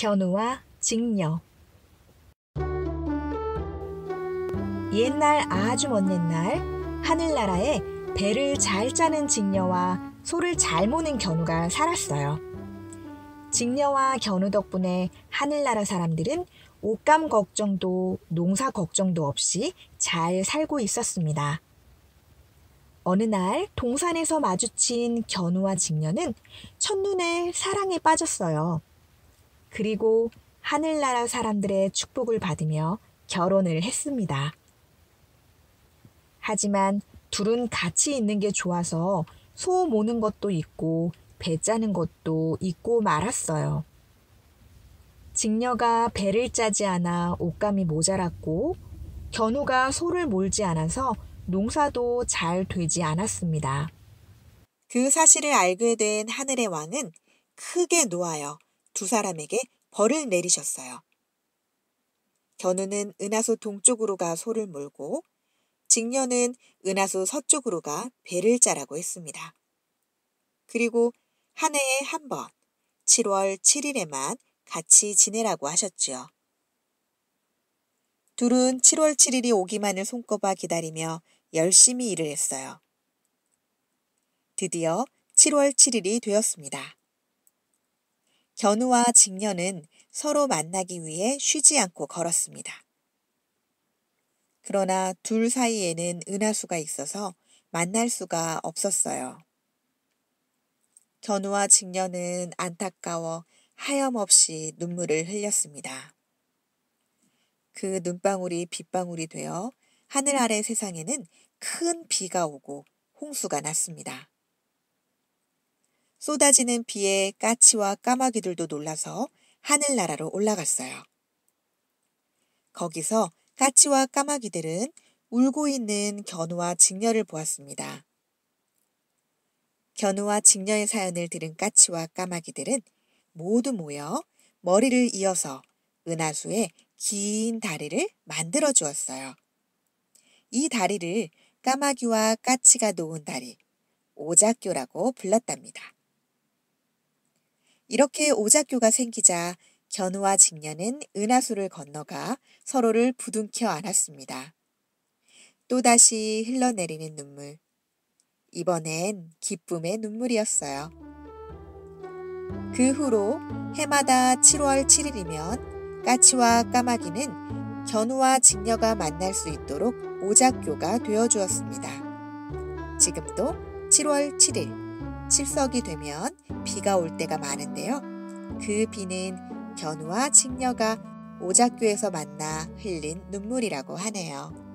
견우와 직녀. 옛날 아주 먼 옛날 하늘나라에 배를 잘 짜는 직녀와 소를 잘 모는 견우가 살았어요. 직녀와 견우 덕분에 하늘나라 사람들은 옷감 걱정도 농사 걱정도 없이 잘 살고 있었습니다. 어느 날 동산에서 마주친 견우와 직녀는 첫눈에 사랑에 빠졌어요. 그리고 하늘나라 사람들의 축복을 받으며 결혼을 했습니다. 하지만 둘은 같이 있는 게 좋아서 소 모는 것도 있고 배 짜는 것도 잊고 말았어요. 직녀가 배를 짜지 않아 옷감이 모자랐고 견우가 소를 몰지 않아서 농사도 잘 되지 않았습니다. 그 사실을 알게 된 하늘의 왕은 크게 노하여 두 사람에게 벌을 내리셨어요. 견우는 은하수 동쪽으로 가 소를 몰고 직녀는 은하수 서쪽으로 가 배를 짜라고 했습니다. 그리고 한 해에 한 번, 7월 7일에만 같이 지내라고 하셨지요. 둘은 7월 7일이 오기만을 손꼽아 기다리며 열심히 일을 했어요. 드디어 7월 7일이 되었습니다. 견우와 직녀는 서로 만나기 위해 쉬지 않고 걸었습니다. 그러나 둘 사이에는 은하수가 있어서 만날 수가 없었어요. 견우와 직녀는 안타까워 하염없이 눈물을 흘렸습니다. 그 눈방울이 빗방울이 되어 하늘 아래 세상에는 큰 비가 오고 홍수가 났습니다. 쏟아지는 비에 까치와 까마귀들도 놀라서 하늘나라로 올라갔어요. 거기서 까치와 까마귀들은 울고 있는 견우와 직녀를 보았습니다. 견우와 직녀의 사연을 들은 까치와 까마귀들은 모두 모여 머리를 이어서 은하수의 긴 다리를 만들어 주었어요. 이 다리를 까마귀와 까치가 놓은 다리, 오작교라고 불렀답니다. 이렇게 오작교가 생기자 견우와 직녀는 은하수를 건너가 서로를 부둥켜 안았습니다. 또다시 흘러내리는 눈물, 이번엔 기쁨의 눈물이었어요. 그 후로 해마다 7월 7일이면 까치와 까마귀는 견우와 직녀가 만날 수 있도록 오작교가 되어주었습니다. 지금도 7월 7일, 칠석이 되면 비가 올 때가 많은데요. 그 비는 견우와 직녀가 오작교에서 만나 흘린 눈물이라고 하네요.